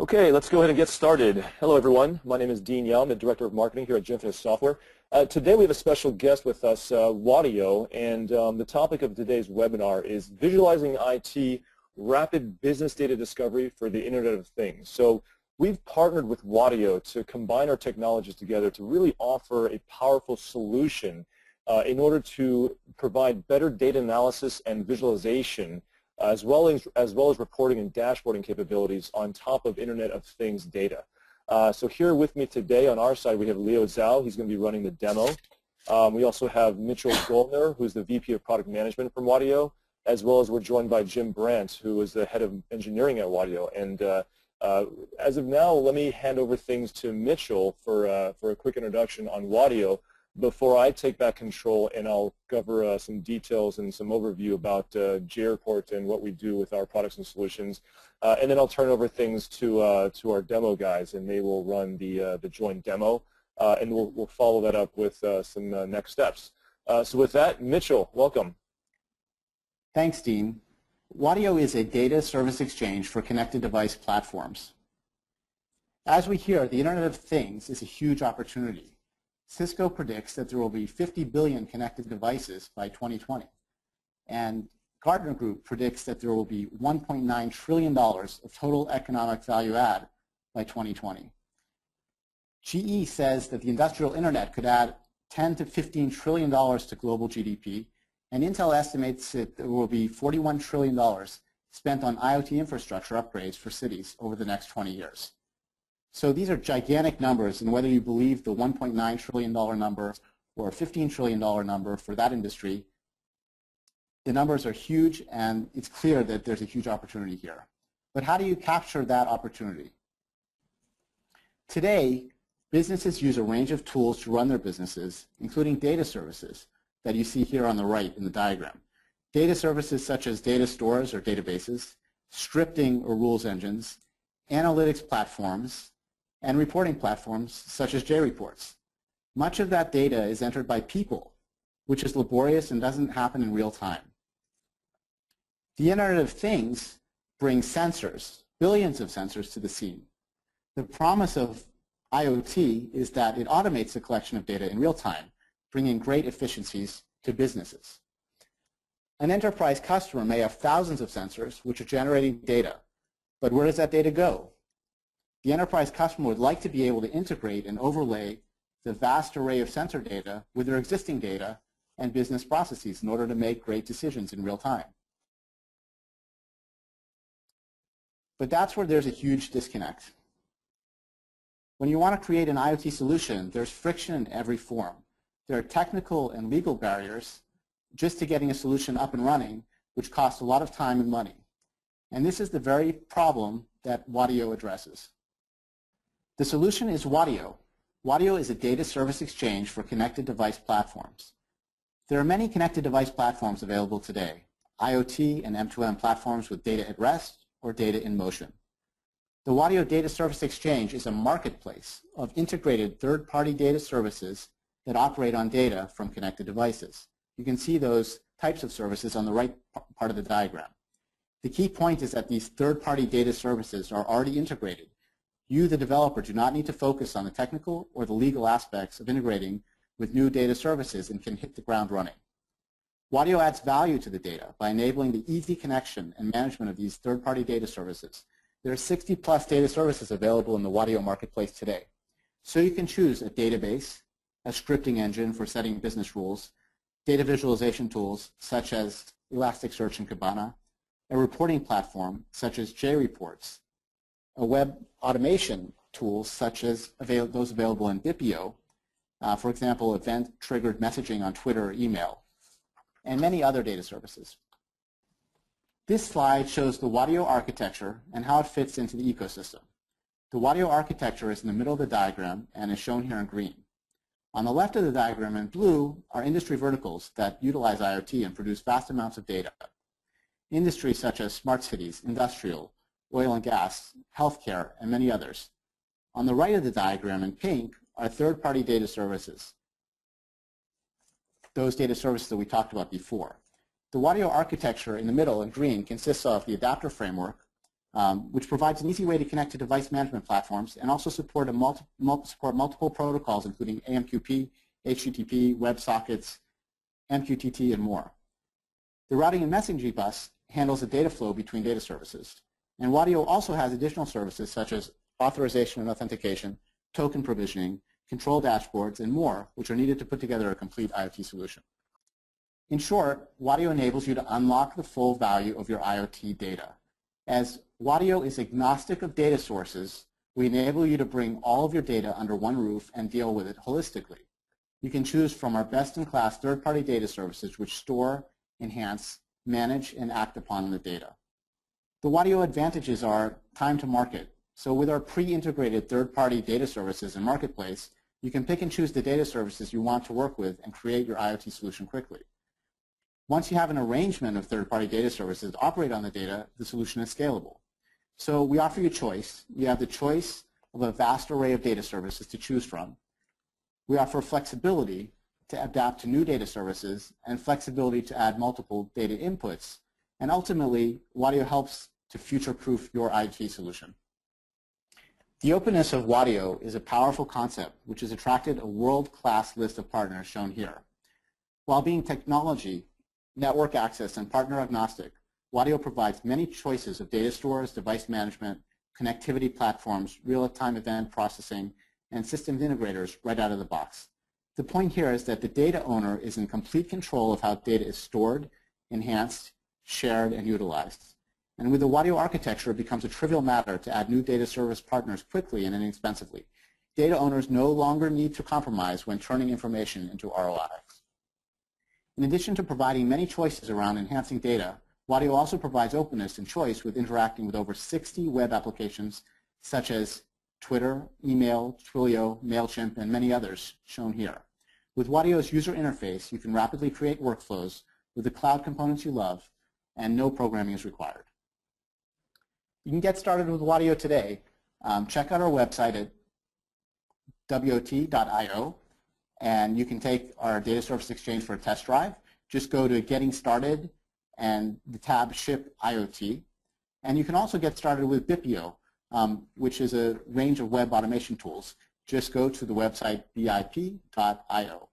Okay, let's go ahead and get started. Hello, everyone. My name is Dean Young, the Director of Marketing here at Jinfonet Software. Today we have a special guest with us, wot.io, and the topic of today's webinar is Visualizing IT Rapid Business Data Discovery for the Internet of Things. So we've partnered with wot.io to combine our technologies together to really offer a powerful solution in order to provide better data analysis and visualization as well as reporting and dashboarding capabilities on top of Internet of Things data. So here with me today on our side, we have Leo Zhao. He's going to be running the demo. We also have Mitchell Goldner, who's the VP of Product Management from wot.io, as well as we're joined by Jim Brandt, who is the Head of Engineering at wot.io. And as of now, let me hand over things to Mitchell for a quick introduction on wot.io before I take back control, and I'll cover some details and some overview about JReport and what we do with our products and solutions. And then I'll turn over things to our demo guys, and they will run the joint demo, and we'll follow that up with some next steps. So with that, Mitchell, welcome. Thanks, Dean. wot.io is a data service exchange for connected device platforms. As we hear, the Internet of Things is a huge opportunity. Cisco predicts that there will be 50 billion connected devices by 2020. And Gartner Group predicts that there will be $1.9 trillion of total economic value add by 2020. GE says that the industrial Internet could add $10 to $15 trillion to global GDP, and Intel estimates that there will be $41 trillion spent on IoT infrastructure upgrades for cities over the next 20 years. So these are gigantic numbers, and whether you believe the $1.9 trillion number or $15 trillion number for that industry, the numbers are huge, and it's clear that there's a huge opportunity here. But how do you capture that opportunity? Today, businesses use a range of tools to run their businesses, including data services that you see here on the right in the diagram. Data services such as data stores or databases, scripting or rules engines, analytics platforms, and reporting platforms such as JReports. Much of that data is entered by people, which is laborious and doesn't happen in real time. The Internet of Things brings sensors, billions of sensors, to the scene. The promise of IoT is that it automates the collection of data in real time, bringing great efficiencies to businesses. An enterprise customer may have thousands of sensors which are generating data, but where does that data go? The enterprise customer would like to be able to integrate and overlay the vast array of sensor data with their existing data and business processes in order to make great decisions in real time. But that's where there's a huge disconnect. When you want to create an IoT solution, there's friction in every form. There are technical and legal barriers just to getting a solution up and running, which costs a lot of time and money. And this is the very problem that wot.io addresses. The solution is wot.io. wot.io is a data service exchange for connected device platforms. There are many connected device platforms available today, IoT and M2M platforms with data at rest or data in motion. The wot.io data service exchange is a marketplace of integrated third-party data services that operate on data from connected devices. You can see those types of services on the right part of the diagram. The key point is that these third-party data services are already integrated. You, the developer, do not need to focus on the technical or the legal aspects of integrating with new data services and can hit the ground running. wot.io adds value to the data by enabling the easy connection and management of these third-party data services. There are 60-plus data services available in the wot.io marketplace today. So you can choose a database, a scripting engine for setting business rules, data visualization tools such as Elasticsearch and Kibana, a reporting platform such as JReports, a web automation tool such as those available in Bipio, for example, event-triggered messaging on Twitter or email, and many other data services. This slide shows the wot.io architecture and how it fits into the ecosystem. The wot.io architecture is in the middle of the diagram and is shown here in green. On the left of the diagram in blue are industry verticals that utilize IoT and produce vast amounts of data. Industries such as smart cities, industrial, oil and gas, healthcare, and many others. On the right of the diagram in pink are third-party data services, those data services that we talked about before. The wot.io architecture in the middle in green consists of the adapter framework, which provides an easy way to connect to device management platforms and also support multiple protocols, including AMQP, HTTP, WebSockets, MQTT, and more. The routing and messaging bus handles the data flow between data services. And wot.io also has additional services such as authorization and authentication, token provisioning, control dashboards, and more, which are needed to put together a complete IoT solution. In short, wot.io enables you to unlock the full value of your IoT data. As wot.io is agnostic of data sources, we enable you to bring all of your data under one roof and deal with it holistically. You can choose from our best-in-class third-party data services which store, enhance, manage, and act upon the data. The wot.io advantages are time to market. So with our pre-integrated third-party data services and marketplace, you can pick and choose the data services you want to work with and create your IoT solution quickly. Once you have an arrangement of third-party data services that operate on the data, the solution is scalable. So we offer you choice. You have the choice of a vast array of data services to choose from. We offer flexibility to adapt to new data services and flexibility to add multiple data inputs. And ultimately, wot.io helps to future-proof your IoT solution. The openness of wot.io is a powerful concept which has attracted a world-class list of partners shown here. While being technology, network access, and partner agnostic, wot.io provides many choices of data stores, device management, connectivity platforms, real-time event processing, and systems integrators right out of the box. The point here is that the data owner is in complete control of how data is stored, enhanced, shared, and utilized. And with the wot.io architecture, it becomes a trivial matter to add new data service partners quickly and inexpensively. Data owners no longer need to compromise when turning information into ROI. In addition to providing many choices around enhancing data, wot.io also provides openness and choice with interacting with over 60 web applications such as Twitter, email, Twilio, MailChimp, and many others shown here. With wot.io's user interface, you can rapidly create workflows with the cloud components you love, and no programming is required. You can get started with wot.io today. Check out our website at wot.io, and you can take our Data Service Exchange for a test drive. Just go to Getting Started and the tab Ship IoT. And you can also get started with Bipio, which is a range of web automation tools. Just go to the website bip.io.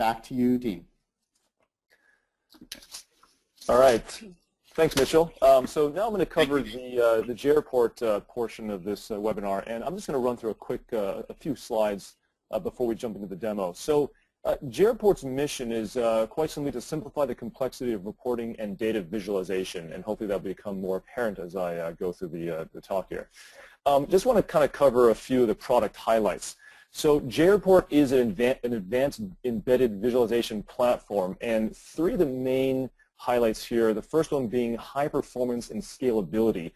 Back to you, Dean. All right. Thanks, Mitchell. So now I'm going to cover the JReport portion of this webinar, and I'm just going to run through a few slides before we jump into the demo. So JReport's mission is quite simply to simplify the complexity of reporting and data visualization, and hopefully that will become more apparent as I go through the talk here. Just want to kind of cover a few of the product highlights. So JReport is an advanced embedded visualization platform, and three of the main highlights here, the first one being high performance and scalability.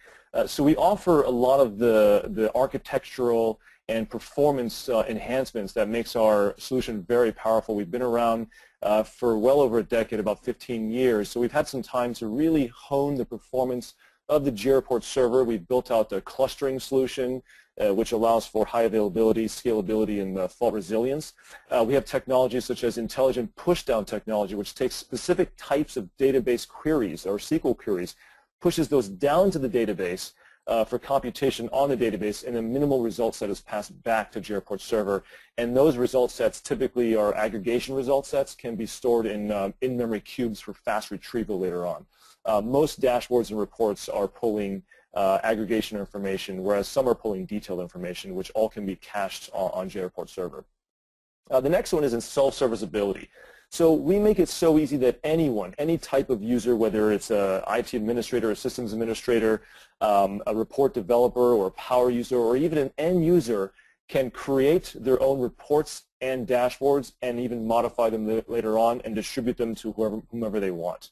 So we offer a lot of the architectural and performance enhancements that makes our solution very powerful. We've been around for well over a decade, about 15 years, so we've had some time to really hone the performance of the JReport server. We've built out the clustering solution, which allows for high availability, scalability, and fault resilience. We have technologies such as intelligent pushdown technology, which takes specific types of database queries or SQL queries, pushes those down to the database for computation on the database, and a minimal result set is passed back to JReport server. And those result sets typically are aggregation result sets, can be stored in-memory cubes for fast retrieval later on. Most dashboards and reports are pulling aggregation information, whereas some are pulling detailed information, which all can be cached on JReport server. The next one is in self-serviceability. So we make it so easy that anyone, any type of user, whether it's an IT administrator, a systems administrator, a report developer, or a power user, or even an end user, can create their own reports and dashboards and even modify them later on and distribute them to whomever they want.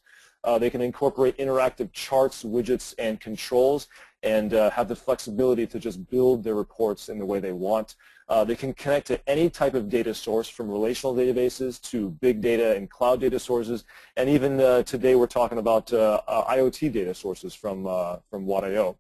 They can incorporate interactive charts, widgets, and controls, and have the flexibility to just build their reports in the way they want. They can connect to any type of data source, from relational databases to big data and cloud data sources, and even today we're talking about IoT data sources from wot.io.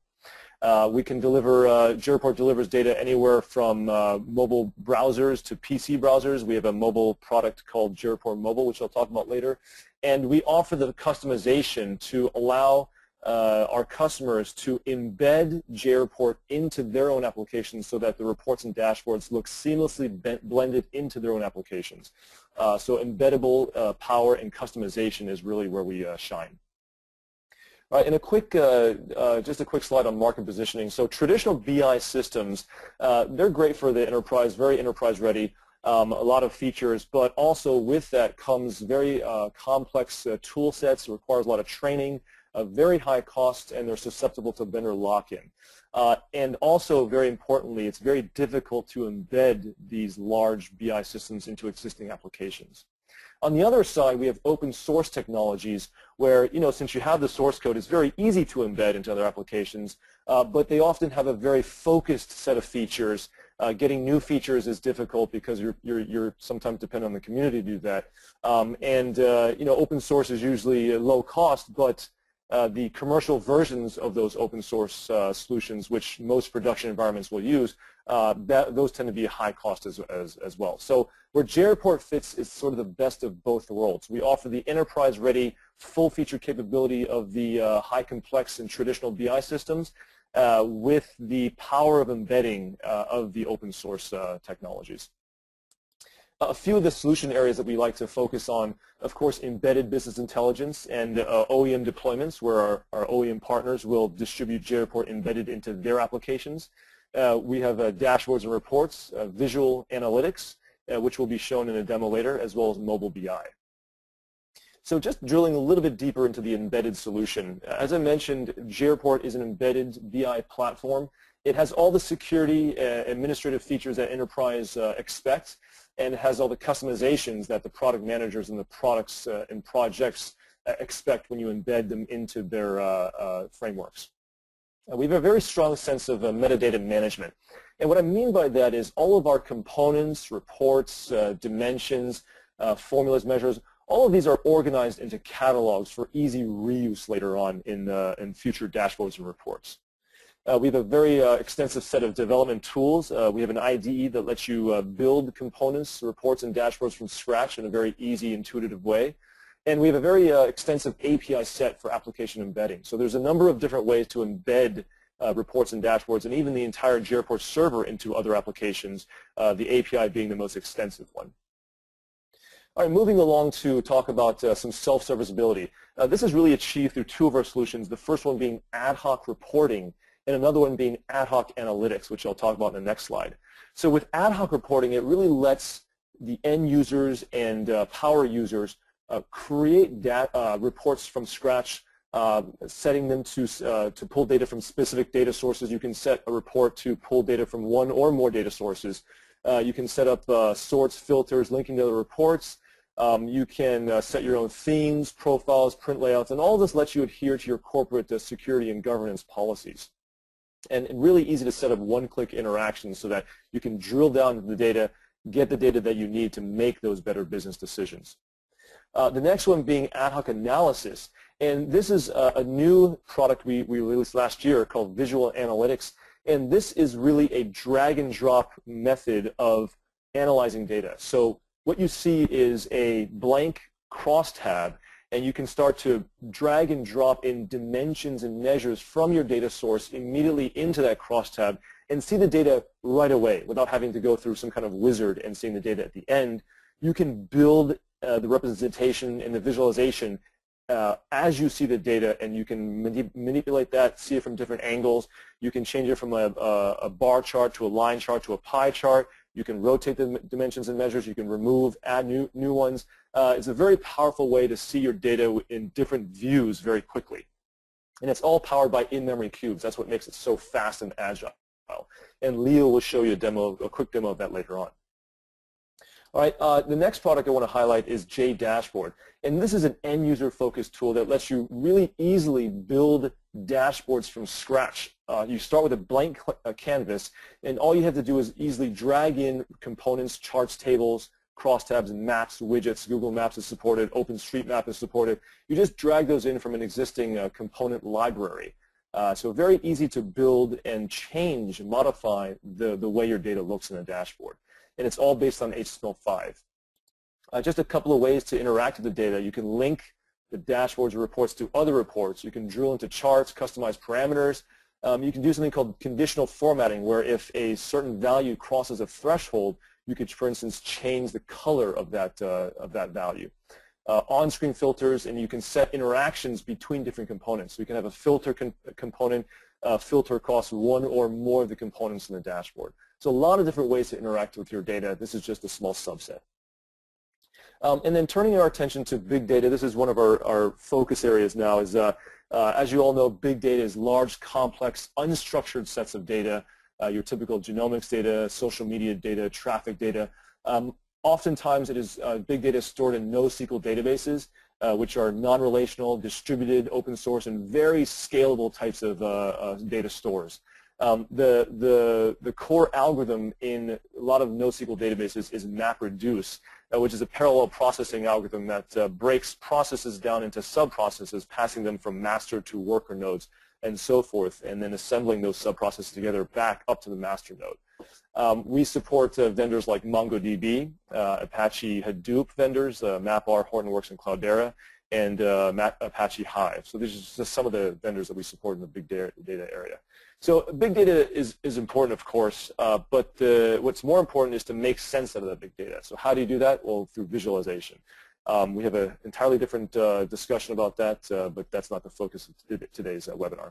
We can deliver, JReport delivers data anywhere from mobile browsers to PC browsers. We have a mobile product called JReport Mobile, which I'll talk about later. And we offer the customization to allow our customers to embed JReport into their own applications so that the reports and dashboards look seamlessly blended into their own applications. So embeddable power and customization is really where we shine. All right, and a quick, just a quick slide on market positioning. So traditional BI systems, they're great for the enterprise, very enterprise ready. A lot of features, but also with that comes very complex tool sets, requires a lot of training, very high costs, and they're susceptible to vendor lock-in. And also, very importantly, it's very difficult to embed these large BI systems into existing applications. On the other side, we have open source technologies where, you know, since you have the source code, it's very easy to embed into other applications, but they often have a very focused set of features. Getting new features is difficult because you're sometimes dependent on the community to do that. You know, open source is usually low cost, but the commercial versions of those open source solutions, which most production environments will use, those tend to be high cost as well. So where JReport fits is sort of the best of both worlds. We offer the enterprise-ready, full-feature capability of the high-complex and traditional BI systems, with the power of embedding of the open source technologies. A few of the solution areas that we like to focus on, of course, embedded business intelligence and OEM deployments, where our OEM partners will distribute JReport embedded into their applications. We have dashboards and reports, visual analytics, which will be shown in a demo later, as well as mobile BI. So just drilling a little bit deeper into the embedded solution. As I mentioned, JReport is an embedded BI platform. It has all the security administrative features that enterprise expects, and has all the customizations that the product managers and the products and projects expect when you embed them into their frameworks. We have a very strong sense of metadata management. And what I mean by that is all of our components, reports, dimensions, formulas, measures, all of these are organized into catalogs for easy reuse later on in future dashboards and reports. We have a very extensive set of development tools. We have an IDE that lets you build components, reports, and dashboards from scratch in a very easy, intuitive way. And we have a very extensive API set for application embedding. So there's a number of different ways to embed reports and dashboards, and even the entire JReport server into other applications, the API being the most extensive one. All right, moving along to talk about some self-serviceability. This is really achieved through two of our solutions, the first one being ad hoc reporting and another one being ad hoc analytics, which I'll talk about in the next slide. So with ad hoc reporting, it really lets the end users and power users create reports from scratch, setting them to pull data from specific data sources. You can set a report to pull data from one or more data sources. You can set up sorts, filters, linking to the reports. You can set your own themes, profiles, print layouts, and all this lets you adhere to your corporate security and governance policies. And really easy to set up one-click interactions so that you can drill down into the data, get the data that you need to make those better business decisions. The next one being ad hoc analysis. And this is a new product we released last year called Visual Analytics. And this is really a drag and drop method of analyzing data. So what you see is a blank crosstab, and you can start to drag and drop in dimensions and measures from your data source immediately into that crosstab and see the data right away without having to go through some kind of wizard and seeing the data at the end. You can build the representation and the visualization as you see the data, and you can manipulate that, see it from different angles. You can change it from a bar chart to a line chart to a pie chart. You can rotate the dimensions and measures. You can remove, add new ones. It's a very powerful way to see your data in different views very quickly. And it's all powered by in-memory cubes. That's what makes it so fast and agile. And Leo will show you a quick demo of that later on. All right, the next product I want to highlight is JDashboard. And this is an end-user focused tool that lets you really easily build dashboards from scratch. You start with a blank canvas, and all you have to do is easily drag in components, charts, tables, crosstabs, maps, widgets. Google Maps is supported. OpenStreetMap is supported. You just drag those in from an existing component library. So very easy to build and change, modify the way your data looks in a dashboard. And it's all based on HTML5. Just a couple of ways to interact with the data. You can link to dashboards or reports to other reports. You can drill into charts, customize parameters. You can do something called conditional formatting, where if a certain value crosses a threshold, you could, for instance, change the color of that value. On-screen filters, and you can set interactions between different components. So you can have a filter component filter across one or more of the components in the dashboard. So a lot of different ways to interact with your data. This is just a small subset. And then turning our attention to big data, this is one of our focus areas now. Is as you all know, big data is large, complex, unstructured sets of data. Your typical genomics data, social media data, traffic data. Oftentimes, it is big data stored in NoSQL databases, which are non-relational, distributed, open source, and very scalable types of data stores. The core algorithm in a lot of NoSQL databases is MapReduce, which is a parallel processing algorithm that breaks processes down into sub-processes, passing them from master to worker nodes and so forth, and then assembling those sub-processes together back up to the master node. We support vendors like MongoDB, Apache Hadoop vendors, MapR, Hortonworks, and Cloudera, and Apache Hive. So these are just some of the vendors that we support in the big data area. So big data is important, of course, but what's more important is to make sense out of that big data. So how do you do that? Well, through visualization. We have an entirely different discussion about that, but that's not the focus of today's webinar.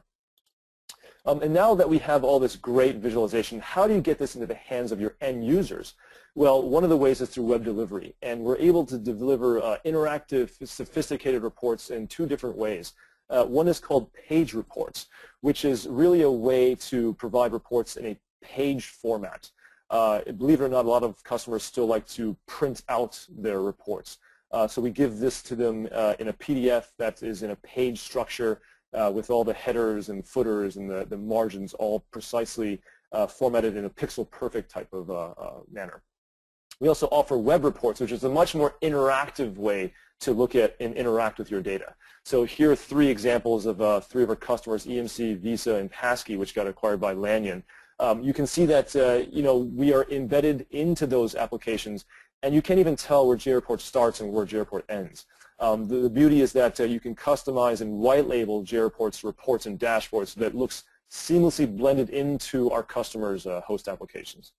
And now that we have all this great visualization, how do you get this into the hands of your end users? Well, one of the ways is through web delivery. And we're able to deliver interactive, sophisticated reports in two different ways. One is called page reports, which is really a way to provide reports in a page format. Believe it or not, a lot of customers still like to print out their reports. So we give this to them in a PDF that is in a page structure, with all the headers and footers and the margins all precisely formatted in a pixel-perfect type of manner. We also offer web reports, which is a much more interactive way to look at and interact with your data. So here are three examples of three of our customers, EMC, Visa, and Passkey, which got acquired by Lanyon. You can see that we are embedded into those applications, and you can't even tell where JReport starts and where JReport ends. The beauty is that you can customize and white label JReport's reports and dashboards that looks seamlessly blended into our customers' host applications.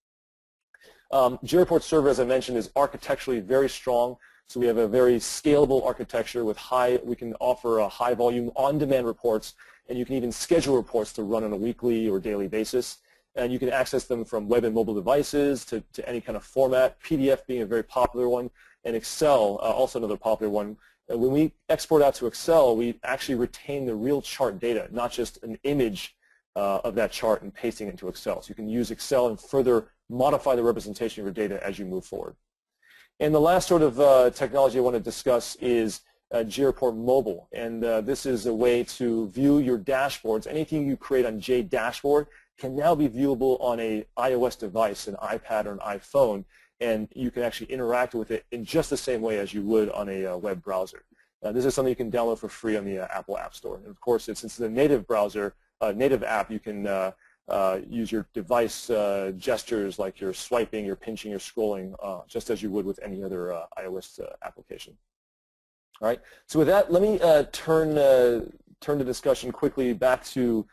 JReport Server, as I mentioned, is architecturally very strong, so we have a very scalable architecture with we can offer a high volume on-demand reports, and you can even schedule reports to run on a weekly or daily basis. And you can access them from web and mobile devices to any kind of format, PDF being a very popular one, and Excel, also another popular one. When we export out to Excel, we actually retain the real chart data, not just an image of that chart and pasting it into Excel. So you can use Excel and further modify the representation of your data as you move forward. And the last sort of technology I want to discuss is JReport Mobile. And this is a way to view your dashboards. Anything you create on JDashboard can now be viewable on an iOS device, an iPad or an iPhone, and you can actually interact with it in just the same way as you would on a web browser. This is something you can download for free on the Apple App Store. And of course, since it's a native browser, native app, you can use your device gestures like your swiping, your pinching, your scrolling, just as you would with any other iOS application. All right. So with that, let me turn the discussion quickly back to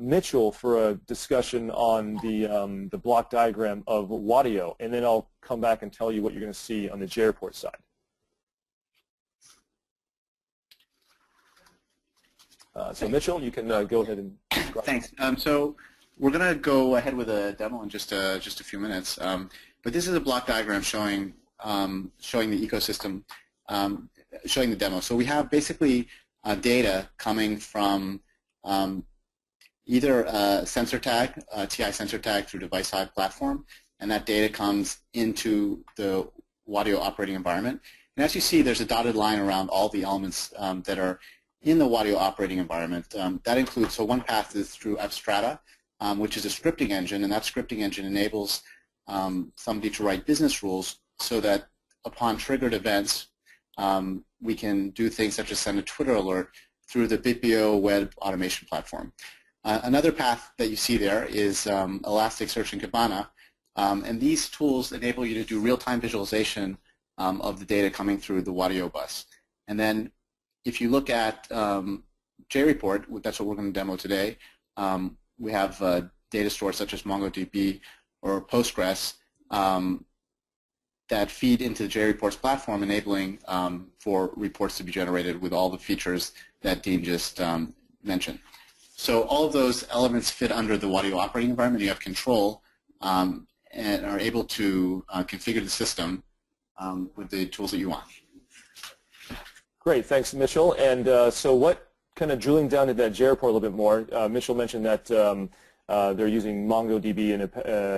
Mitchell for a discussion on the block diagram of wot.io, and then I'll come back and tell you what you're going to see on the JReport side. So Mitchell, you can go ahead and. Thanks. So we're going to go ahead with a demo in just a few minutes, but this is a block diagram showing showing the ecosystem, showing the demo. So we have basically data coming from either a sensor tag, a TI sensor tag through DeviceHive platform, and that data comes into the wot.io operating environment. And as you see, there's a dotted line around all the elements that are in the wot.io operating environment. That includes, so one path is through AppStrata, which is a scripting engine, and that scripting engine enables somebody to write business rules so that upon triggered events, we can do things such as send a Twitter alert through the Bipio web automation platform. Another path that you see there is Elasticsearch and Kibana, and these tools enable you to do real-time visualization of the data coming through the wot.io bus. And then if you look at JReport, that's what we're going to demo today, we have data stores such as MongoDB or Postgres that feed into JReport's platform, enabling for reports to be generated with all the features that Dean just mentioned. So all of those elements fit under the wot.io operating environment. You have control and are able to configure the system with the tools that you want. Great, thanks, Mitchell. And so what, kind of drilling down to that JReport a little bit more, Mitchell mentioned that they're using MongoDB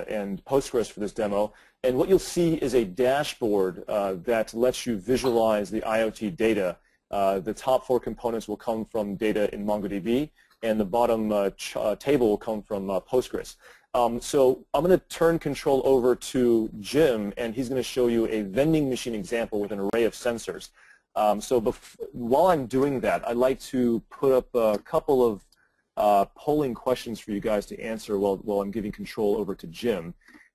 and Postgres for this demo. And what you'll see is a dashboard that lets you visualize the IoT data. The top four components will come from data in MongoDB, and the bottom table will come from Postgres. So I'm going to turn control over to Jim, and he's going to show you a vending machine example with an array of sensors. So while I'm doing that, I'd like to put up a couple of polling questions for you guys to answer while I'm giving control over to Jim.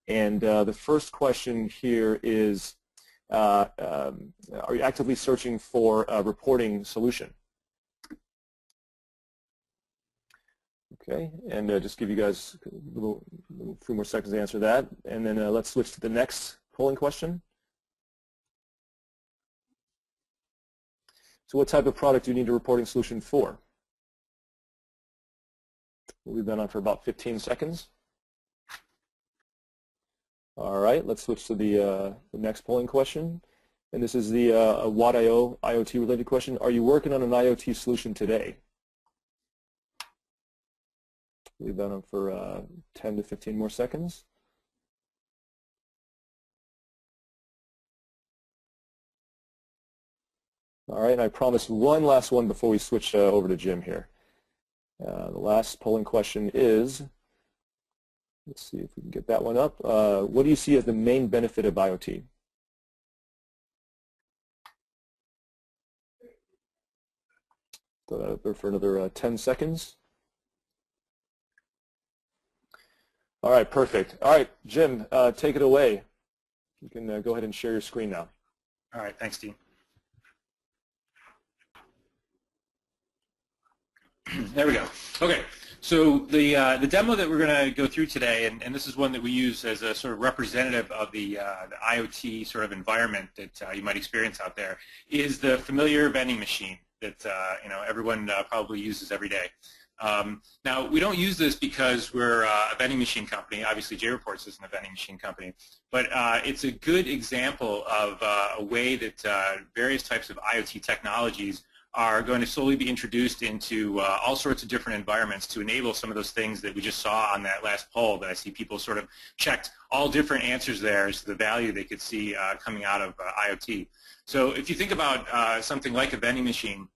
And the first question here is, are you actively searching for a reporting solution? Okay, and just give you guys a few more seconds to answer that. And then let's switch to the next polling question. So what type of product do you need a reporting solution for? We'll leave that on for about 15 seconds. All right, let's switch to the next polling question. And this is the wot.io IoT-related question. Are you working on an IoT solution today? Leave that on for 10 to 15 more seconds. All right, and I promise one last one before we switch over to Jim here. The last polling question is, let's see if we can get that one up. What do you see as the main benefit of IoT? Throw that up there for another 10 seconds. All right, perfect. All right, Jim, take it away. You can go ahead and share your screen now. All right, thanks, Dean. There we go. Okay, so the demo that we're going to go through today, and this is one that we use as a sort of representative of the IoT sort of environment that you might experience out there, is the familiar vending machine that you know, everyone probably uses every day. Now, we don't use this because we're a vending machine company. Obviously, JReport isn't a vending machine company, but it's a good example of a way that various types of IoT technologies are going to slowly be introduced into all sorts of different environments to enable some of those things that we just saw on that last poll that I see people sort of checked all different answers there as to the value they could see coming out of IoT. So if you think about something like a vending machine,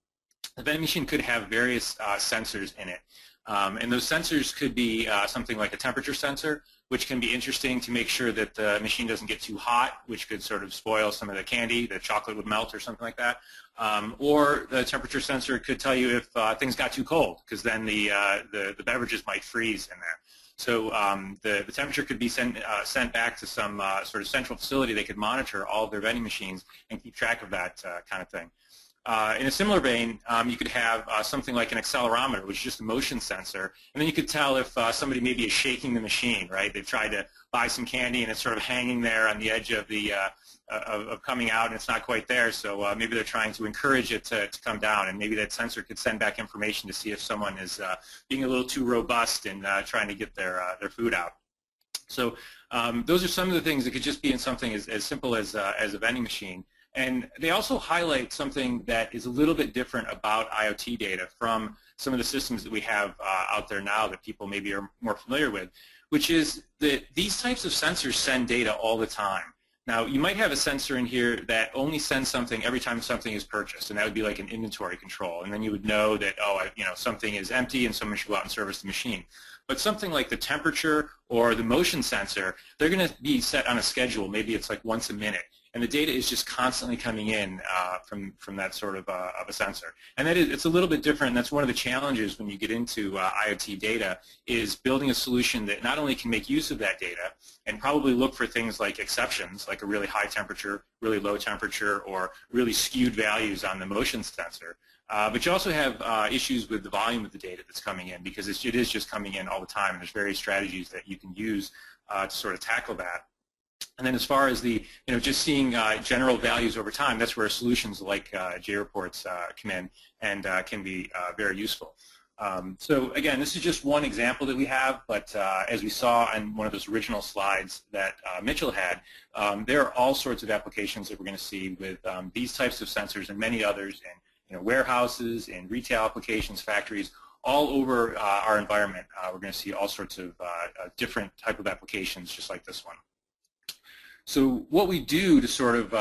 the vending machine could have various sensors in it. And those sensors could be something like a temperature sensor, which can be interesting to make sure that the machine doesn't get too hot, which could sort of spoil some of the candy, the chocolate would melt or something like that. Or the temperature sensor could tell you if things got too cold, because then the beverages might freeze in there. So the temperature could be sent back to some sort of central facility. They could monitor all of their vending machines and keep track of that kind of thing. In a similar vein, you could have something like an accelerometer, which is just a motion sensor, and then you could tell if somebody maybe is shaking the machine, right? They've tried to buy some candy and it's sort of hanging there on the edge of the of coming out, and it's not quite there, so maybe they're trying to encourage it to come down, and maybe that sensor could send back information to see if someone is being a little too robust and trying to get their food out. So those are some of the things that could just be in something as simple as a vending machine. And they also highlight something that is a little bit different about IoT data from some of the systems that we have out there now that people maybe are more familiar with, which is that these types of sensors send data all the time. Now, you might have a sensor in here that only sends something every time something is purchased, and that would be like an inventory control. And then you would know that, oh, you know, something is empty and someone should go out and service the machine. But something like the temperature or the motion sensor, they're going to be set on a schedule. Maybe it's like once a minute. and the data is just constantly coming in from that sort of a sensor. And that is, it's a little bit different. That's one of the challenges when you get into IoT data, is building a solution that not only can make use of that data and probably look for things like exceptions, like a really high temperature, really low temperature, or really skewed values on the motion sensor, but you also have issues with the volume of the data that's coming in, because it is just coming in all the time, and there's various strategies that you can use to sort of tackle that. And then as far as the, just seeing general values over time, that's where solutions like JReports come in and can be very useful. So again, this is just one example that we have, but as we saw on one of those original slides that Mitchell had, there are all sorts of applications that we're going to see with these types of sensors and many others in warehouses, in retail applications, factories, all over our environment. We're going to see all sorts of different type of applications just like this one. So what we do to sort of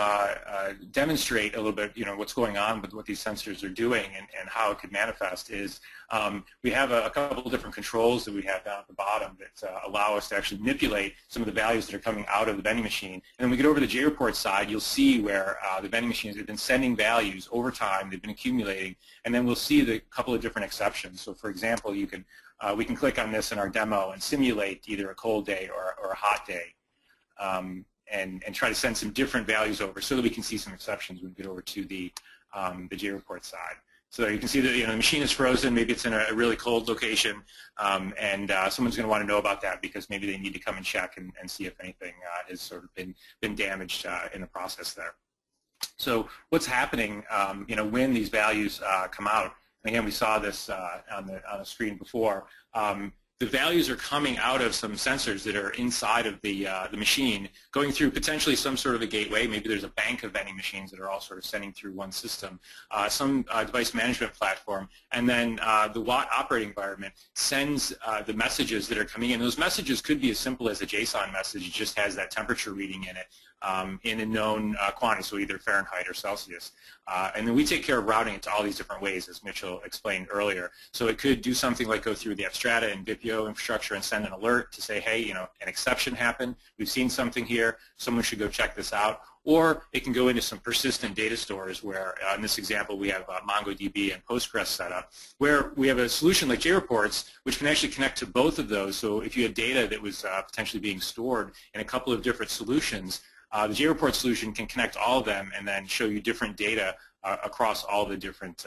demonstrate a little bit, what's going on with what these sensors are doing and how it could manifest is we have a couple of different controls that we have down at the bottom that allow us to actually manipulate some of the values that are coming out of the vending machine. And then we get over to the JReport side, you'll see where the vending machines have been sending values over time, they've been accumulating, and then we'll see the couple of different exceptions. So for example, you can we can click on this in our demo and simulate either a cold day or a hot day. And try to send some different values over so that we can see some exceptions when we get over to the JReport side. So you can see that the machine is frozen, maybe it's in a really cold location, and someone's going to want to know about that because maybe they need to come and check and see if anything has sort of been damaged in the process there. So what's happening when these values come out, and again we saw this on the screen before, the values are coming out of some sensors that are inside of the machine, going through potentially some sort of a gateway. Maybe there's a bank of vending machines that are all sort of sending through one system, some device management platform, and then the WOT operating environment sends the messages that are coming in. Those messages could be as simple as a JSON message. It just has that temperature reading in it in a known quantity, so either Fahrenheit or Celsius. And then we take care of routing it to all these different ways, as Mitchell explained earlier. So it could do something like go through the AppStrata and Bipio infrastructure and send an alert to say, hey, an exception happened. We've seen something here. Someone should go check this out. Or it can go into some persistent data stores where, in this example, we have MongoDB and Postgres set up, where we have a solution like JReports, which can actually connect to both of those. So if you had data that was potentially being stored in a couple of different solutions, the JReport solution can connect all of them and then show you different data across all the different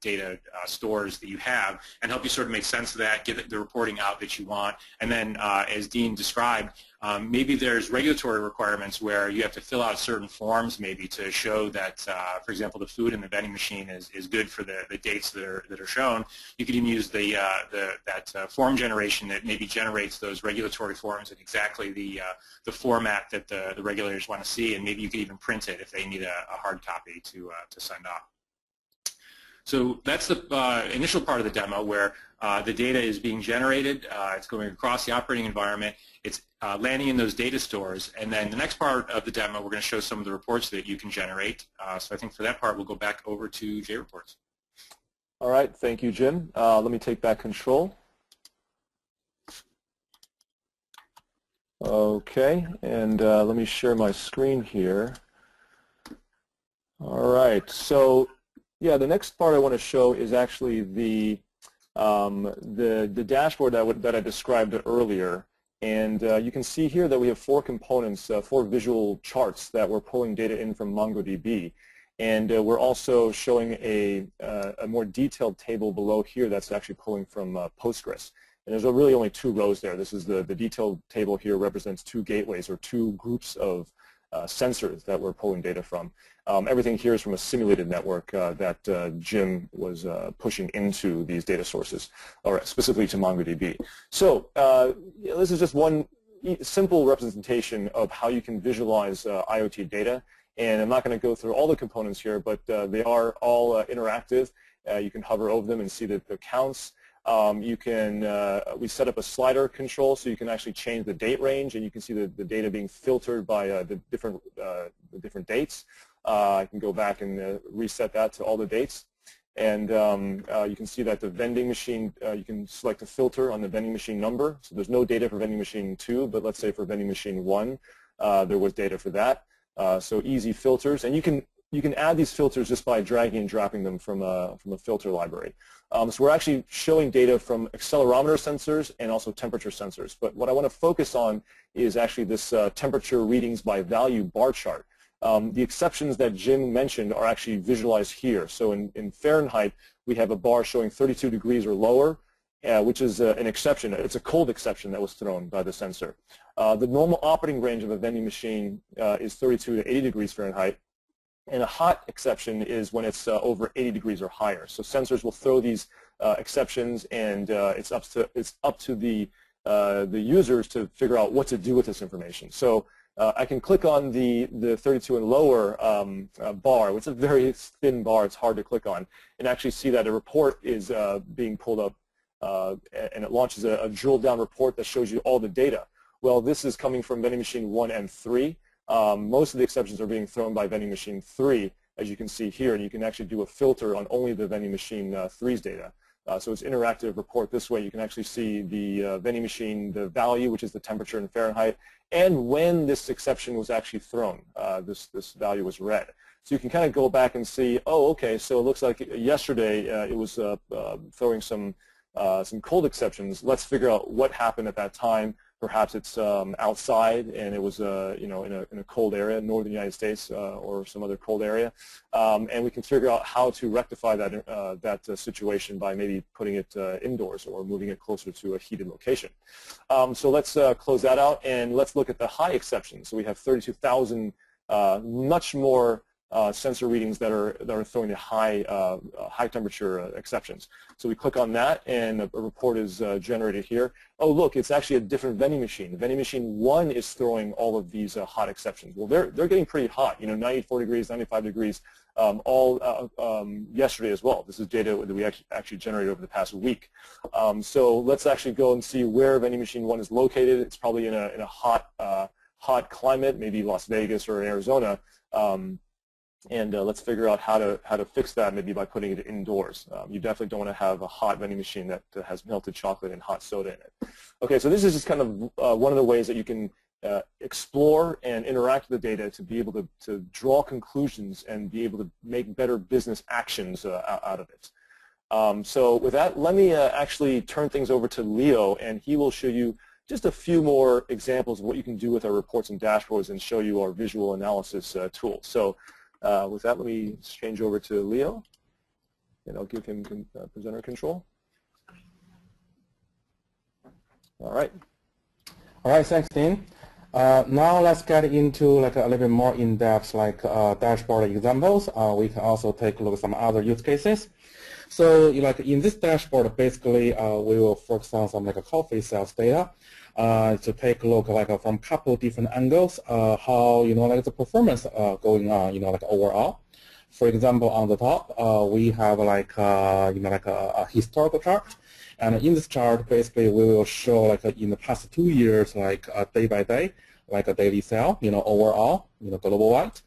data stores that you have and help you sort of make sense of that, get the reporting out that you want. And then, as Dean described, maybe there's regulatory requirements where you have to fill out certain forms maybe to show that, for example, the food in the vending machine is good for the dates that are shown. You could even use that form generation that maybe generates those regulatory forms in exactly the format that the regulators want to see, and maybe you could even print it if they need a hard copy to send off. So that's the initial part of the demo where the data is being generated, it's going across the operating environment, it's landing in those data stores, and then the next part of the demo we're going to show some of the reports that you can generate. So I think for that part we'll go back over to JReports. All right, thank you, Jim. Let me take back control. Okay, and let me share my screen here. All right, so yeah, the next part I want to show is actually the dashboard that I described earlier, and you can see here that we have four components, four visual charts that we're pulling data in from MongoDB, and we're also showing a more detailed table below here that's actually pulling from Postgres. And there's really only two rows there. This is the detailed table here represents two gateways or two groups of sensors that we're pulling data from. Everything here is from a simulated network that Jim was pushing into these data sources, or specifically to MongoDB. So this is just one simple representation of how you can visualize IoT data. And I'm not going to go through all the components here, but they are all interactive. You can hover over them and see the counts. You can, we set up a slider control so you can actually change the date range, and you can see the data being filtered by the different dates. I can go back and reset that to all the dates. And you can see that the vending machine, you can select a filter on the vending machine number. So there's no data for vending machine 2, but let's say for vending machine 1, there was data for that. So easy filters, and you can add these filters just by dragging and dropping them from a filter library. So we're actually showing data from accelerometer sensors and also temperature sensors. But what I want to focus on is actually this temperature readings by value bar chart. The exceptions that Jim mentioned are actually visualized here. So in Fahrenheit, we have a bar showing 32 degrees or lower, which is an exception. It's a cold exception that was thrown by the sensor. The normal operating range of a vending machine is 32 to 80 degrees Fahrenheit. And a hot exception is when it's over 80 degrees or higher. So sensors will throw these exceptions, and it's up to the users to figure out what to do with this information. So I can click on the 32 and lower bar. It's a very thin bar. It's hard to click on, and actually see that a report is being pulled up, and it launches a drill-down report that shows you all the data. Well, this is coming from vending machine 1 and 3. Most of the exceptions are being thrown by vending machine 3, as you can see here, and you can actually do a filter on only the vending machine 3's data. So it's interactive report this way. You can actually see the vending machine, the value, which is the temperature in Fahrenheit, and when this exception was actually thrown. This value was red. So you can kind of go back and see, oh, okay, so it looks like yesterday it was throwing some cold exceptions. Let's figure out what happened at that time. Perhaps it's outside, and it was in a cold area, northern United States or some other cold area, and we can figure out how to rectify that situation by maybe putting it indoors or moving it closer to a heated location. So let's close that out, and let's look at the high exceptions. So we have 32,000, much more sensor readings that are throwing the high temperature exceptions. So we click on that, and a report is generated here. Oh, look, it's actually a different vending machine. Vending machine 1 is throwing all of these hot exceptions. Well, they're getting pretty hot. 94 degrees, 95 degrees, all yesterday as well. This is data that we actually generated over the past week. So let's actually go and see where vending machine 1 is located. It's probably in a hot climate, maybe Las Vegas or in Arizona. And let's figure out how to fix that, maybe by putting it indoors. You definitely don't want to have a hot vending machine that has melted chocolate and hot soda in it. Okay, so this is just kind of one of the ways that you can explore and interact with the data to be able to draw conclusions and be able to make better business actions out of it. So with that, let me actually turn things over to Leo, and he will show you just a few more examples of what you can do with our reports and dashboards and show you our visual analysis tool. So with that, let me change over to Leo, and I'll give him presenter control. All right. Thanks, Dean. Now let's get into a little bit more in-depth dashboard examples. We can also take a look at some other use cases. So in this dashboard, basically we will focus on some coffee sales data to take a look from a couple different angles how the performance going on overall. For example, on the top we have a historical chart, and in this chart basically we will show in the past 2 years day by day a daily sale overall global wide.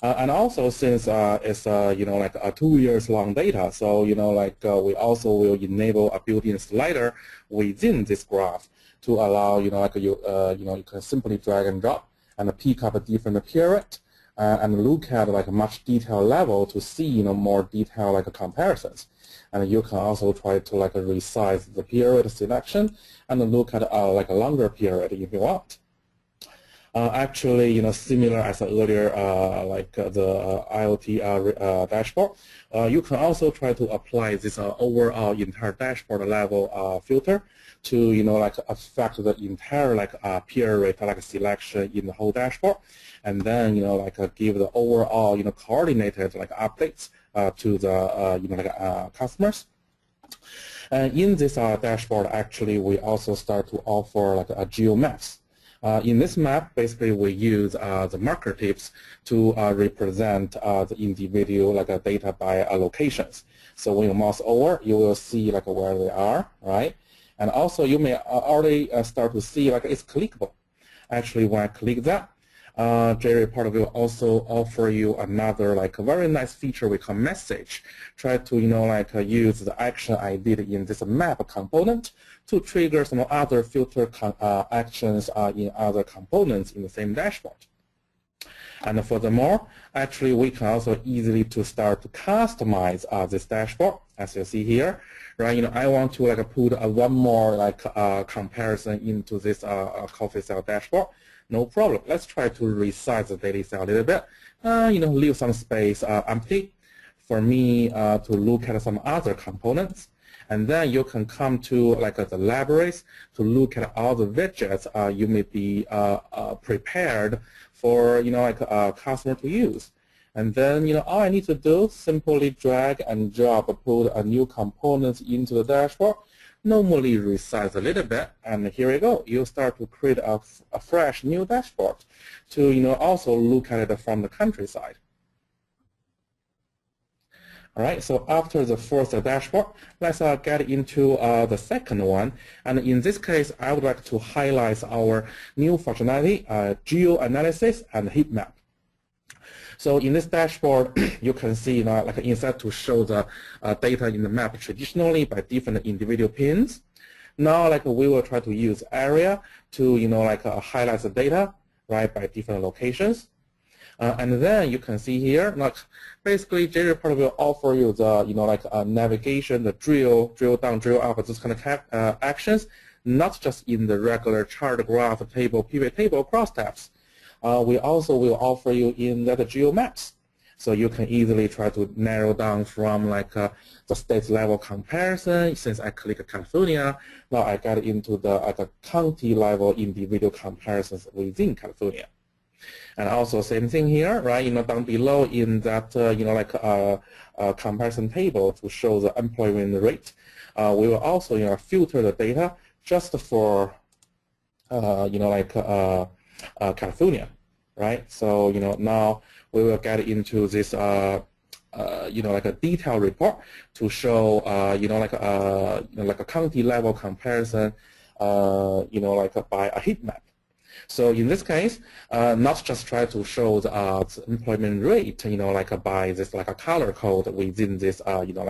And also, since it's a 2 years long data, so we also will enable a built-in slider within this graph to allow you can simply drag and drop and pick up a different period and look at a much detailed level to see more detailed comparisons. And you can also try to resize the period selection and look at a longer period if you want. Actually, similar as earlier, the IoT dashboard, you can also try to apply this overall entire dashboard level filter to, affect the entire period selection in the whole dashboard, and then give the overall coordinated updates to the customers. And in this dashboard, actually, we also start to offer a geo maps. In this map, basically, we use the marker tips to represent the individual data by locations. So when you mouse over, you will see where they are, right? And also, you may already start to see it's clickable. Actually, when I click that, JReport will also offer you another a very nice feature we call message. Try to use the action I did in this map component to trigger some other filter actions in other components in the same dashboard. And furthermore, actually, we can also easily to start to customize this dashboard, as you see here, right? You know, I want to like put one more like comparison into this coffee cell dashboard. No problem. Let's try to resize the daily cell a little bit. You know, leave some space empty for me to look at some other components. And then you can come to like the libraries to look at all the widgets you may be prepared for, you know, like a customer to use. And then, you know, all I need to do, simply drag and drop, put a new component into the dashboard, normally resize a little bit, and here you go. You start to create a fresh new dashboard to, you know, also look at it from the countryside. All right, so after the first dashboard, let's get into the second one. And in this case, I would like to highlight our new functionality, geo-analysis and heat map. So in this dashboard, you can see, you know, like inside to show the data in the map traditionally by different individual pins. Now, like we will try to use area to, you know, like highlight the data, right, by different locations. And then you can see here, like basically JReport will offer you the, you know, like navigation, the drill down, drill up, those kind of actions, not just in the regular chart, graph, table, pivot table, cross tabs. We also will offer you in the geo maps. So you can easily try to narrow down from like the state level comparison. Since I click California, now I got into the county level individual comparisons within California. And also same thing here, right? You know, down below in that you know, like comparison table to show the employment rate, we will also, you know, filter the data just for you know, like California, right? So, you know, now we will get into this you know, like a detailed report to show you know, like a county level comparison you know, like by a heat map. So in this case, not just try to show the employment rate, you know, like by this like a color code within this, you know,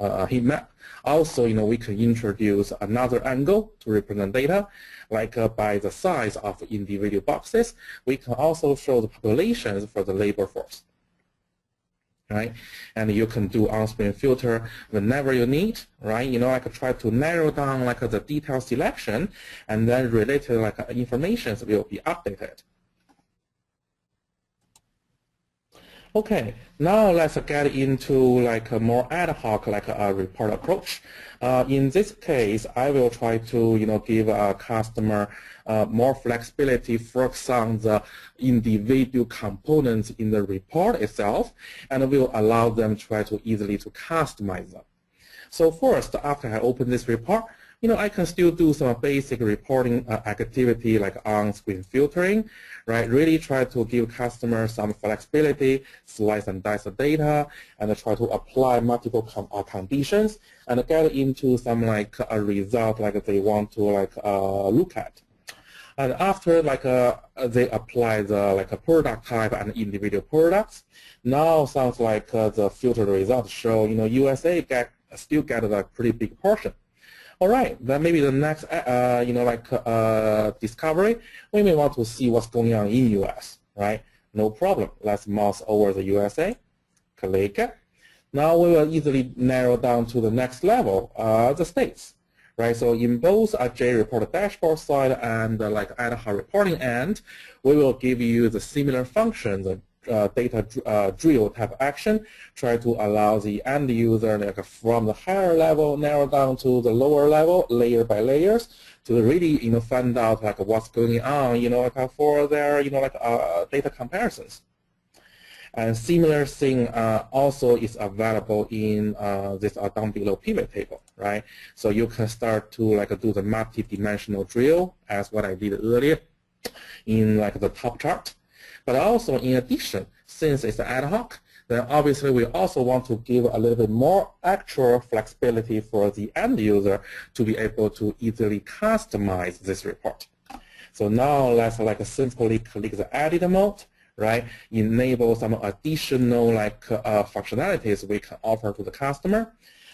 like heat map. Also, you know, we can introduce another angle to represent data, like by the size of individual boxes. We can also show the populations for the labor force, right? And you can do on-screen filter whenever you need, right? You know, like try to narrow down like the detail selection, and then related like information will be updated. Okay, now let's get into like a more ad hoc like a report approach. In this case, I will try to, you know, give a customer more flexibility, focus on the individual components in the report itself, and will allow them to try to easily to customize them. So first, after I open this report, you know, I can still do some basic reporting activity like on-screen filtering, right? Really try to give customers some flexibility, slice and dice the data, and try to apply multiple conditions and get into some like a result like they want to like look at. And after like they apply the like a product type and individual products, now sounds like the filtered results show, you know, USA still get a pretty big portion. All right, then maybe the next, you know, like discovery, we may want to see what's going on in U.S., right? No problem. Let's mouse over the USA, click it. Now we will easily narrow down to the next level, the states, right? So in both a JReport dashboard side and like ad hoc reporting end, we will give you the similar functions. Data drill type action, try to allow the end user like, from the higher level narrow down to the lower level, layer by layers, to really, you know, find out like what's going on, you know, like for their, you know, like data comparisons. And similar thing also is available in this down below pivot table, right? So you can start to like do the multi-dimensional drill as what I did earlier in like the top chart. But also, in addition, since it's ad hoc, then obviously we also want to give a little bit more actual flexibility for the end user to be able to easily customize this report. So now let's like simply click the edit mode, right? Enable some additional like functionalities we can offer to the customer.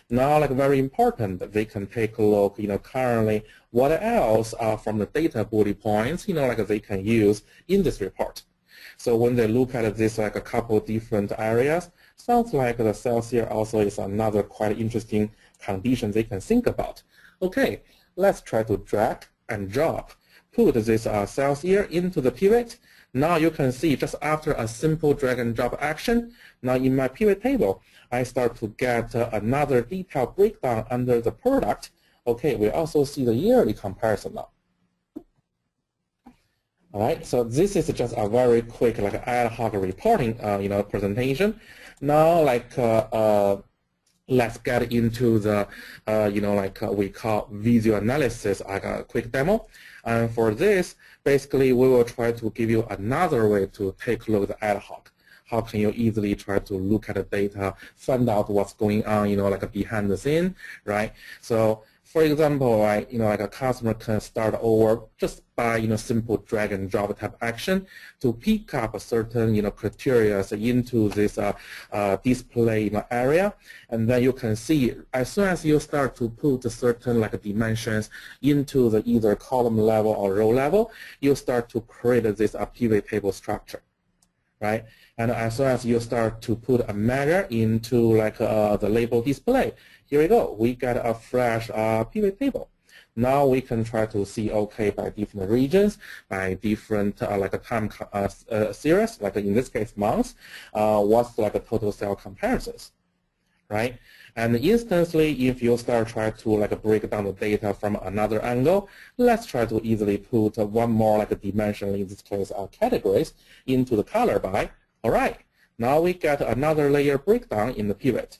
Now, like very important, they can take a look, you know, currently what else from the data bullet points, you know, like they can use in this report. So when they look at this, like a couple different areas, sounds like the sales here also is another quite interesting condition they can think about. Okay, let's try to drag and drop. Put this sales here into the pivot. Now you can see just after a simple drag and drop action, now in my pivot table, I start to get another detailed breakdown under the product. Okay, we also see the yearly comparison now. All right, so this is just a very quick like ad hoc reporting, presentation. Now, let's get into the, we call video analysis, like a quick demo. And for this, basically, we will try to give you another way to take a look at ad hoc. How can you easily try to look at the data, find out what's going on, behind the scene, right? So, for example, right, a customer can start over just by, simple drag and drop type action to pick up a certain, criteria into this display area, and then you can see as soon as you start to put a certain dimensions into the either column level or row level, you start to create this pivot table structure, right? And as soon as you start to put a measure into the label display, here we go, we got a fresh pivot table. Now we can try to see, okay, by different regions, by different time series, in this case months, what's the total sale comparisons, right? And instantly, if you start trying to break down the data from another angle, let's try to easily put one more dimension, in this case categories, into the color by. All right, now we got another layer breakdown in the pivot.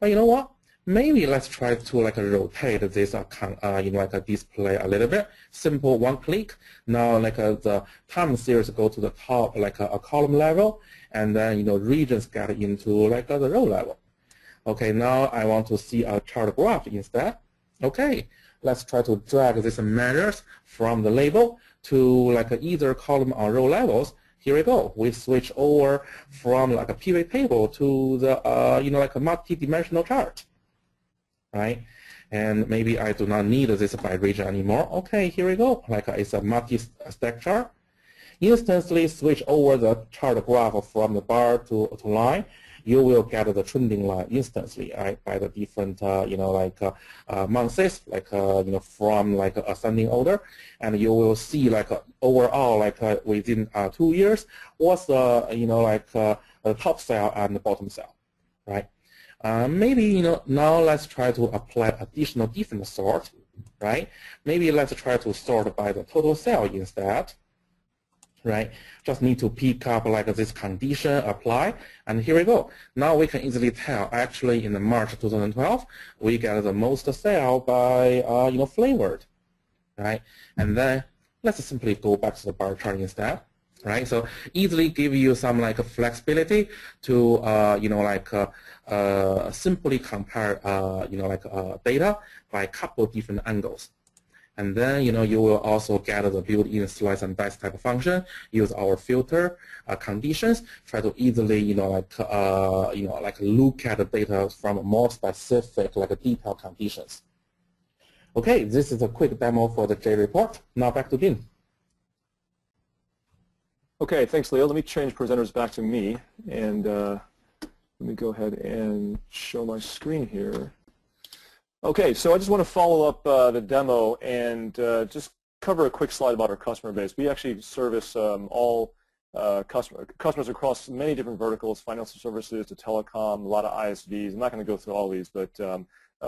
But you know what? Maybe let's try to rotate this display a little bit. Simple one click. Now the time series go to the top a column level, and then regions get into the row level. Okay, now I want to see a chart graph instead. Okay, let's try to drag these measures from the label to either column or row levels. Here we go. We switch over from a pivot table to the a multi-dimensional chart. Right? And maybe I do not need this by region anymore. Okay, here we go. It's a multi-stack chart. Instantly switch over the chart graph from the bar to line. You will get the trending line instantly, right? By the different months, from ascending order, and you will see overall within 2 years what's the the top cell and the bottom cell, right? Maybe now let's try to apply additional different sort, right? Maybe let's try to sort by the total cell instead. Right, just need to pick up this condition, apply, and here we go. Now we can easily tell. Actually, in the March 2012, we got the most sale by flavored, right? And then let's simply go back to the bar chart instead, right? So easily give you some flexibility to simply compare data by a couple different angles. And then, you will also gather the built-in slice and dice type of function, use our filter conditions, try to easily, look at the data from more specific, detailed conditions. Okay, this is a quick demo for the JReport. Now back to Dean. Okay, thanks, Leo. Let me change presenters back to me, and let me go ahead and show my screen here. Okay, so I just want to follow up the demo and just cover a quick slide about our customer base. We actually service all customers across many different verticals, financial services to telecom, a lot of ISVs. I'm not going to go through all these, but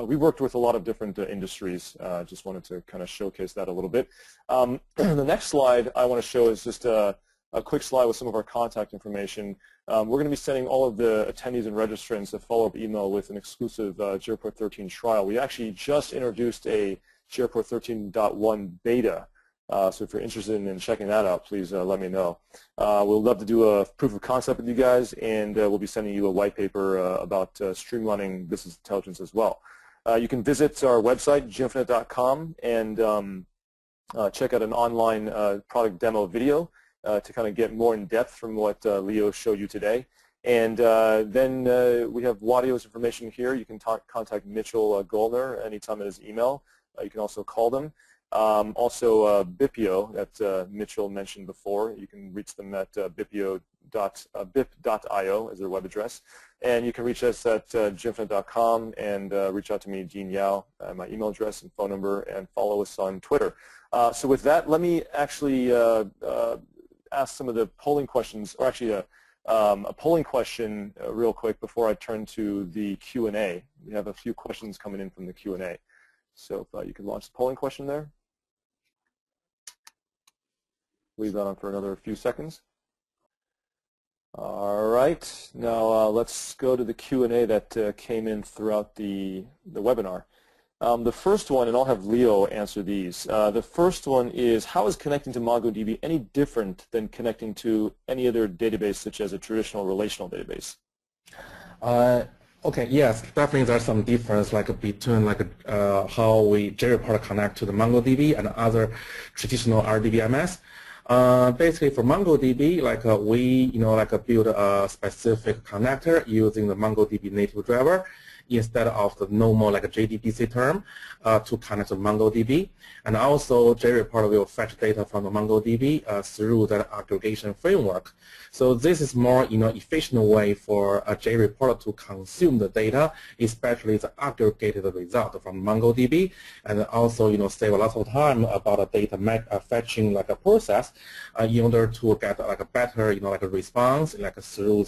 we worked with a lot of different industries. Just wanted to kind of showcase that a little bit. The next slide I want to show is just a quick slide with some of our contact information. We're going to be sending all of the attendees and registrants a follow-up email with an exclusive JReport 13 trial. We actually just introduced a JReport 13.1 beta, so if you're interested in checking that out, please let me know. We'll love to do a proof of concept with you guys, and we'll be sending you a white paper about streamlining business intelligence as well. You can visit our website, jinfonet.com, and check out an online product demo video. To kind of get more in depth from what Leo showed you today. And then we have wot.io's information here. You can contact Mitchell Goldner anytime at his email. You can also call them. Also Bipio, that Mitchell mentioned before. You can reach them at bip.io as their web address. And you can reach us at jinfonet.com and reach out to me, Dean Young, my email address and phone number, and follow us on Twitter. So with that, let me actually ask some of the polling questions, or actually a polling question real quick before I turn to the Q&A. We have a few questions coming in from the Q&A. So if you can launch the polling question there. Leave that on for another few seconds. All right, now let's go to the Q&A that came in throughout the webinar. The first one, and I'll have Leo answer these. The first one is, how is connecting to MongoDB any different than connecting to any other database, such as a traditional relational database? Okay, yes, definitely there's some difference between how we JReport connect to the MongoDB and other traditional RDBMS. Basically, for MongoDB, build a specific connector using the MongoDB native driver instead of the normal JDBC term to connect to MongoDB. And also, JReport will fetch data from the MongoDB through the aggregation framework. So this is more efficient way for a JReport to consume the data, especially the aggregated result from MongoDB, and also save a lot of time about a data fetching process in order to get a better a response through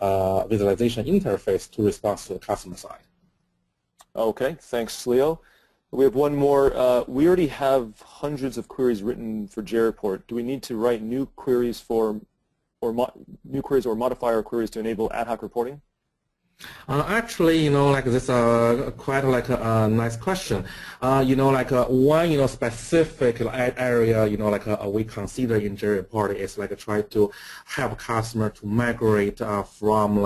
our visualization interface to respond to the customer side. Okay, thanks, Leo. We have one more. We already have hundreds of queries written for JReport. Do we need to write new queries or modify our queries to enable ad hoc reporting? Actually, this is quite a nice question. One, specific area, we consider in JReport is try to help customer to migrate from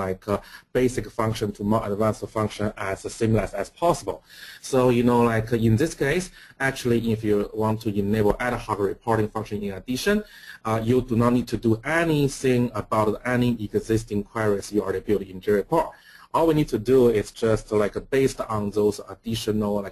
basic function to more advanced function as seamless as possible. So, in this case, actually, if you want to enable ad hoc reporting function in addition, you do not need to do anything about any existing queries you already built in JReport. All we need to do is just based on those additional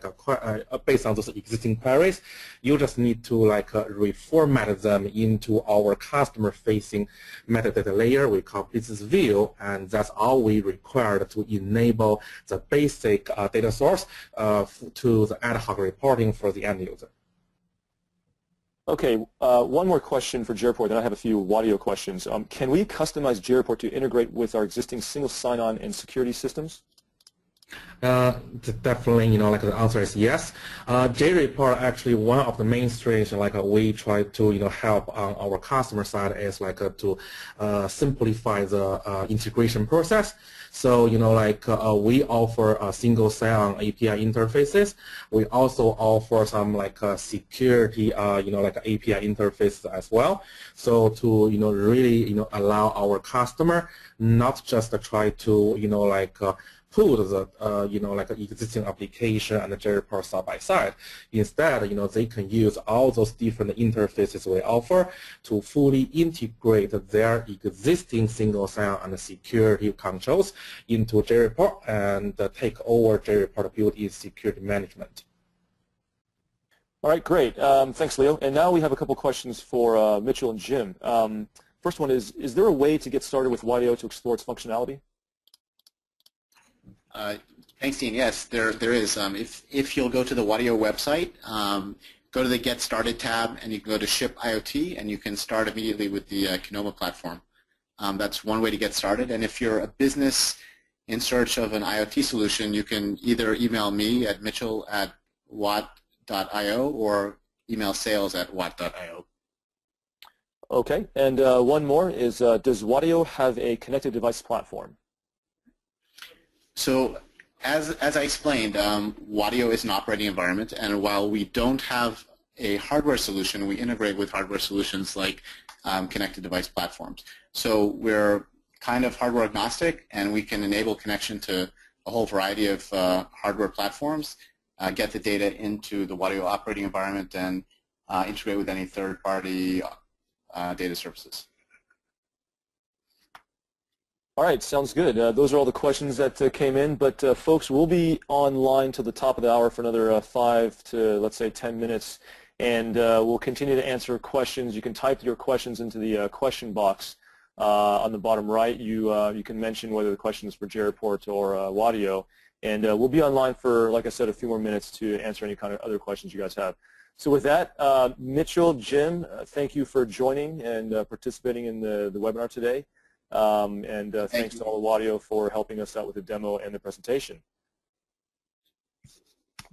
based on those existing queries, you just need to reformat them into our customer-facing metadata layer we call business view, and that's all we required to enable the basic data source to the ad hoc reporting for the end user. Okay, one more question for JReport, then I have a few wot.io questions. Can we customize JReport to integrate with our existing single sign-on and security systems? Definitely, the answer is yes. JReport actually one of the main strengths we try to help on our customer side is to simplify the integration process. So we offer a single sign-on API interfaces. We also offer some security API interfaces as well. So to really allow our customer not just to try to pull the existing application and the JReport side by side. Instead, they can use all those different interfaces we offer to fully integrate their existing single sign-on and security controls into JReport and take over JReport built-in security management. All right, great. Thanks, Leo. And now we have a couple questions for Mitchell and Jim. First one is there a way to get started with wot.io to explore its functionality? Thanks, Dean. Yes, there is. If you'll go to the wot.io website, go to the Get Started tab, and you can go to Ship IoT, and you can start immediately with the Kinoma platform. That's one way to get started. And if you're a business in search of an IoT solution, you can either email me at mitchell@wot.io or email sales@wot.io. Okay. And one more is, does wot.io have a connected device platform? So as I explained, wot.io is an operating environment, and while we don't have a hardware solution, we integrate with hardware solutions like connected device platforms. So we're kind of hardware agnostic, and we can enable connection to a whole variety of hardware platforms, get the data into the wot.io operating environment, and integrate with any third-party data services. All right, sounds good. Those are all the questions that came in, but folks, we'll be online till the top of the hour for another 5 to, let's say, 10 minutes, and we'll continue to answer questions. You can type your questions into the question box on the bottom right. You, you can mention whether the question is for JReport or wot.io, and we'll be online for, like I said, a few more minutes to answer any kind of other questions you guys have. So with that, Mitchell, Jim, thank you for joining and participating in the webinar today. And thanks to all wot.io for helping us out with the demo and the presentation.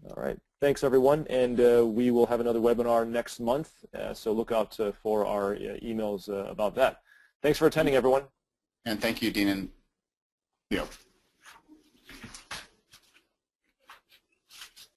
All right, thanks everyone, and we will have another webinar next month, so look out for our emails about that. Thanks for attending, everyone. And thank you, Dean and Leo.